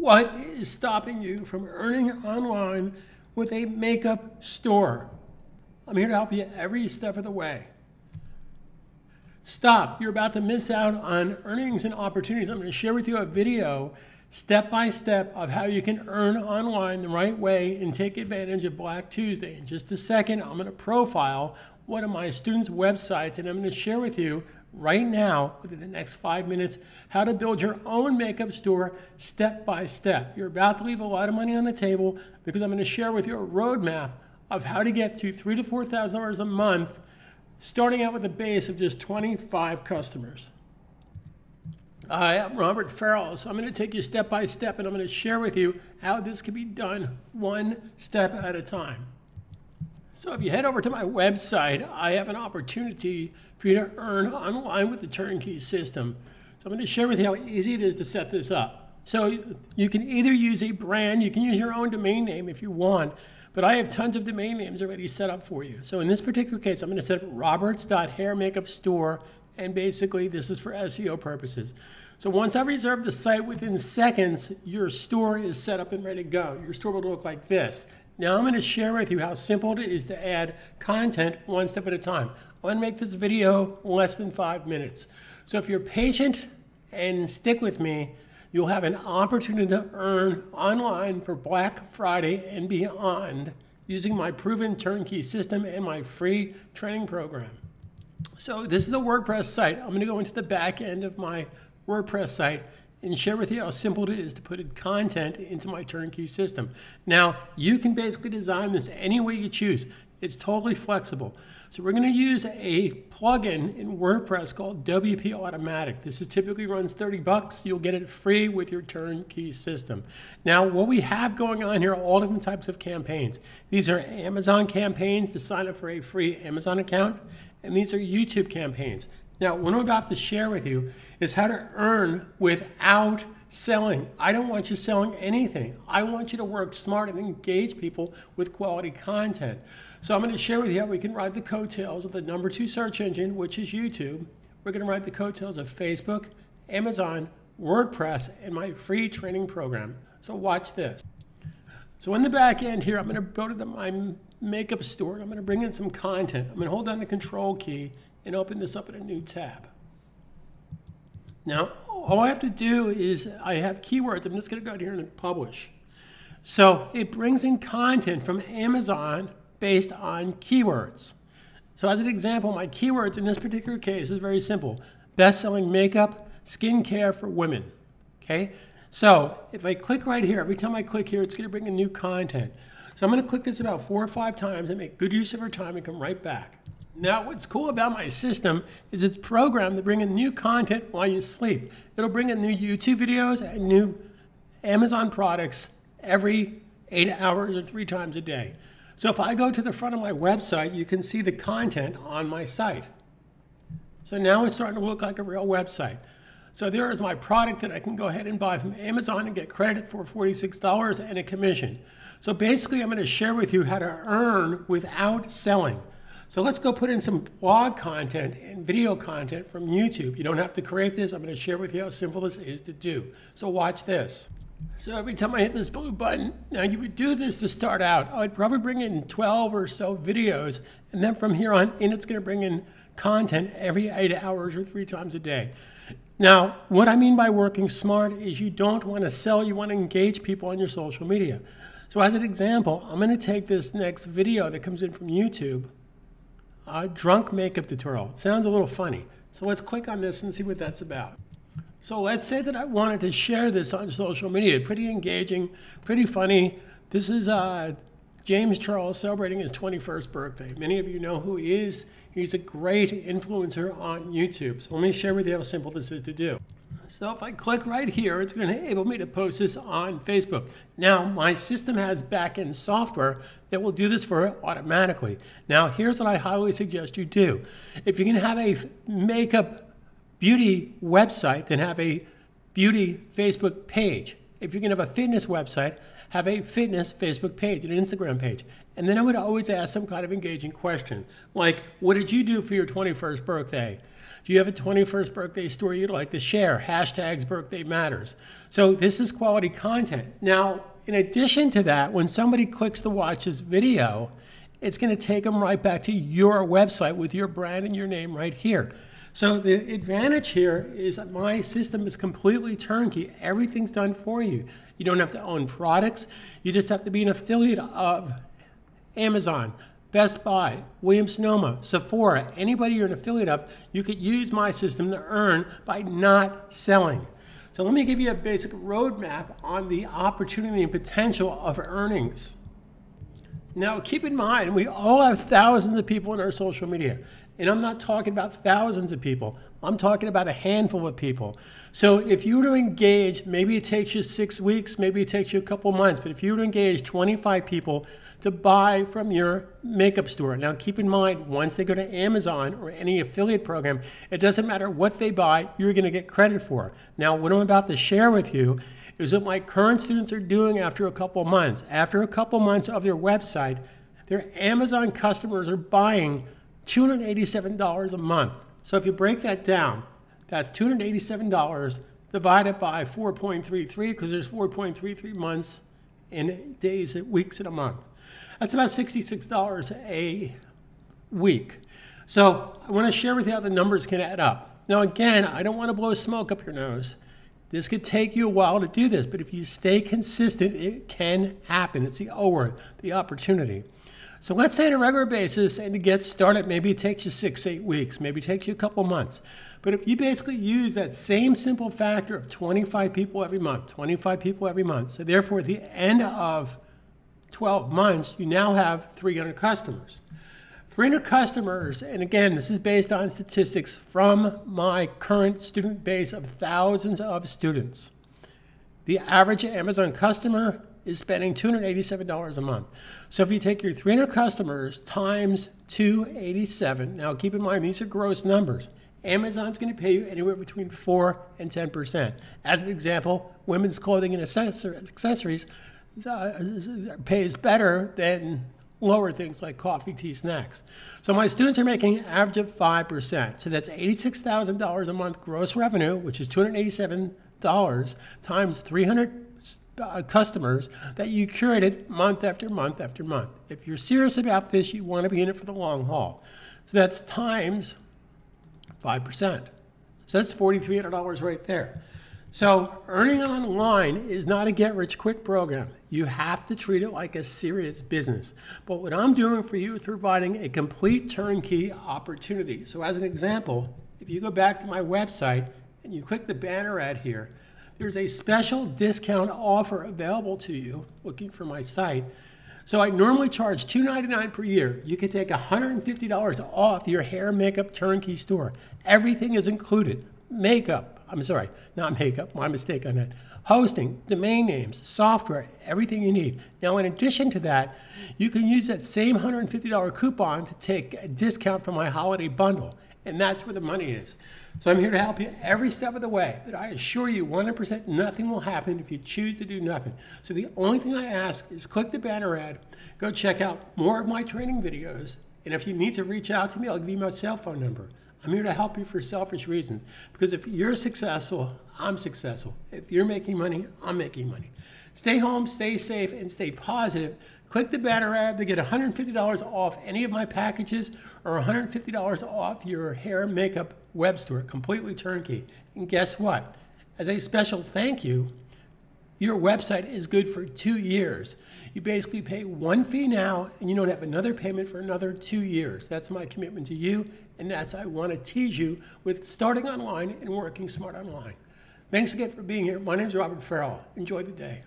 What is stopping you from earning online with a makeup store? I'm here to help you every step of the way. Stop. You're about to miss out on earnings and opportunities. I'm going to share with you a video step by step of how you can earn online the right way and take advantage of Black Tuesday. In just a second, I'm going to profile one of my students' websites, and I'm going to share with you right now, within the next 5 minutes, how to build your own makeup store step by step. You're about to leave a lot of money on the table because I'm going to share with you a roadmap of how to get to $3,000 to $4,000 a month, starting out with a base of just 25 customers. Hi, I'm Robert Farrell, so I'm going to take you step by step, and I'm going to share with you how this can be done one step at a time. So if you head over to my website, I have an opportunity for you to earn online with the turnkey system. So I'm going to share with you how easy it is to set this up. So you can either use a brand, you can use your own domain name if you want, but I have tons of domain names already set up for you. So in this particular case, I'm going to set up roberts.hairmakeupstore, and basically this is for SEO purposes. So once I reserve the site, within seconds, your store is set up and ready to go. Your store will look like this. Now I'm going to share with you how simple it is to add content one step at a time. I want to make this video less than 5 minutes. So if you're patient and stick with me, you'll have an opportunity to earn online for Black Friday and beyond using my proven turnkey system and my free training program. So this is a WordPress site. I'm going to go into the back end of my WordPress site and share with you how simple it is to put content into my turnkey system. Now, you can basically design this any way you choose. It's totally flexible. So we're going to use a plugin in WordPress called WP Automatic. This is typically runs $30. You'll get it free with your turnkey system. Now, what we have going on here are all different types of campaigns. These are Amazon campaigns to sign up for a free Amazon account, and these are YouTube campaigns. Now, what I'm about to share with you is how to earn without selling. I don't want you selling anything. I want you to work smart and engage people with quality content. So I'm going to share with you how we can ride the coattails of the #2 search engine, which is YouTube. We're going to ride the coattails of Facebook, Amazon, WordPress, and my free training program. So watch this. So in the back end here, I'm going to go to my makeup store, and I'm going to bring in some content. I'm going to hold down the control key and open this up in a new tab. Now, all I have to do is I have keywords. I'm just going to go out here and publish. So it brings in content from Amazon based on keywords. So as an example, my keywords in this particular case is very simple. Best-selling makeup, skincare for women. Okay? So if I click right here, every time I click here, it's going to bring in new content. So I'm going to click this about 4 or 5 times and make good use of our time and come right back. Now, what's cool about my system is it's programmed to bring in new content while you sleep. It'll bring in new YouTube videos and new Amazon products every 8 hours or 3 times a day. So if I go to the front of my website, you can see the content on my site. So now it's starting to look like a real website. So there is my product that I can go ahead and buy from Amazon and get credit for $46 and a commission. So basically, I'm going to share with you how to earn without selling. So let's go put in some blog content and video content from YouTube. You don't have to create this. I'm going to share with you how simple this is to do. So watch this. So every time I hit this blue button, now you would do this to start out. I'd probably bring in 12 or so videos, and then from here on in, it's going to bring in content every 8 hours or 3 times a day. Now, what I mean by working smart is you don't want to sell. You want to engage people on your social media. So as an example, I'm going to take this next video that comes in from YouTube, drunk makeup tutorial. It sounds a little funny. So let's click on this and see what that's about. So let's say that I wanted to share this on social media. Pretty engaging, pretty funny. This is James Charles celebrating his 21st birthday. Many of you know who he is. He's a great influencer on YouTube. So let me share with you how simple this is to do. So if I click right here, it's going to enable me to post this on Facebook. Now, my system has back-end software that will do this for it automatically. Now, here's what I highly suggest you do. If you're going to have a makeup beauty website, then have a beauty Facebook page. If you're going to have a fitness website, have a fitness Facebook page and an Instagram page. And then I would always ask some kind of engaging question, like, what did you do for your 21st birthday? Do you have a 21st birthday story you'd like to share? #BirthdayMatters. So this is quality content. Now, in addition to that, when somebody clicks to watch this video, it's going to take them right back to your website with your brand and your name right here. So the advantage here is that my system is completely turnkey. Everything's done for you. You don't have to own products. You just have to be an affiliate of Amazon, Best Buy, Williams Sonoma, Sephora, anybody you're an affiliate of, you could use my system to earn by not selling. So let me give you a basic roadmap on the opportunity and potential of earnings. Now, keep in mind, we all have thousands of people in our social media. And I'm not talking about thousands of people. I'm talking about a handful of people. So if you were to engage, maybe it takes you 6 weeks, maybe it takes you a couple months, but if you were to engage 25 people to buy from your makeup store. Now, keep in mind, once they go to Amazon or any affiliate program, it doesn't matter what they buy, you're going to get credit for. Now, what I'm about to share with you is what my current students are doing after a couple months. After a couple months of their website, their Amazon customers are buying $287 a month. So if you break that down, that's $287 divided by 4.33, because there's 4.33 months in days, weeks in a month. That's about $66 a week. So I want to share with you how the numbers can add up. Now, again, I don't want to blow smoke up your nose. This could take you a while to do this, but if you stay consistent, it can happen. It's the O word, the opportunity. So let's say on a regular basis, and to get started, maybe it takes you 6, 8 weeks, maybe it takes you a couple months. But if you basically use that same simple factor of 25 people every month, 25 people every month, so therefore at the end of 12 months, you now have 300 customers. 300 customers, and again, this is based on statistics from my current student base of thousands of students. The average Amazon customer is spending $287 a month. So if you take your 300 customers times 287, now keep in mind, these are gross numbers. Amazon's going to pay you anywhere between 4 and 10%. As an example, women's clothing and accessories pays better than lower things like coffee, tea, snacks. So my students are making an average of 5%. So that's $86,000 a month gross revenue, which is $287 times 300 customers that you curated month after month after month. If you're serious about this, you want to be in it for the long haul. So that's times 5%. So that's $4,300 right there. So earning online is not a get-rich-quick program. You have to treat it like a serious business. But what I'm doing for you is providing a complete turnkey opportunity. So as an example, if you go back to my website and you click the banner ad here, there's a special discount offer available to you, looking for my site. So I normally charge $299 per year. You can take $150 off your hair makeup turnkey store. Everything is included. Makeup, I'm sorry, not makeup, my mistake on that. Hosting, domain names, software, everything you need. Now, in addition to that, you can use that same $150 coupon to take a discount from my holiday bundle. And that's where the money is. So I'm here to help you every step of the way. But I assure you, 100% nothing will happen if you choose to do nothing. So the only thing I ask is click the banner ad, go check out more of my training videos. And if you need to reach out to me, I'll give you my cell phone number. I'm here to help you for selfish reasons. Because if you're successful, I'm successful. If you're making money, I'm making money. Stay home, stay safe, and stay positive. Click the banner ad to get $150 off any of my packages or $150 off your hair and makeup web store, completely turnkey. And guess what? As a special thank you, your website is good for 2 years. You basically pay one fee now, and you don't have another payment for another 2 years. That's my commitment to you, and that's I want to tease you with starting online and working smart online. Thanks again for being here. My name is Robert Farrell. Enjoy the day.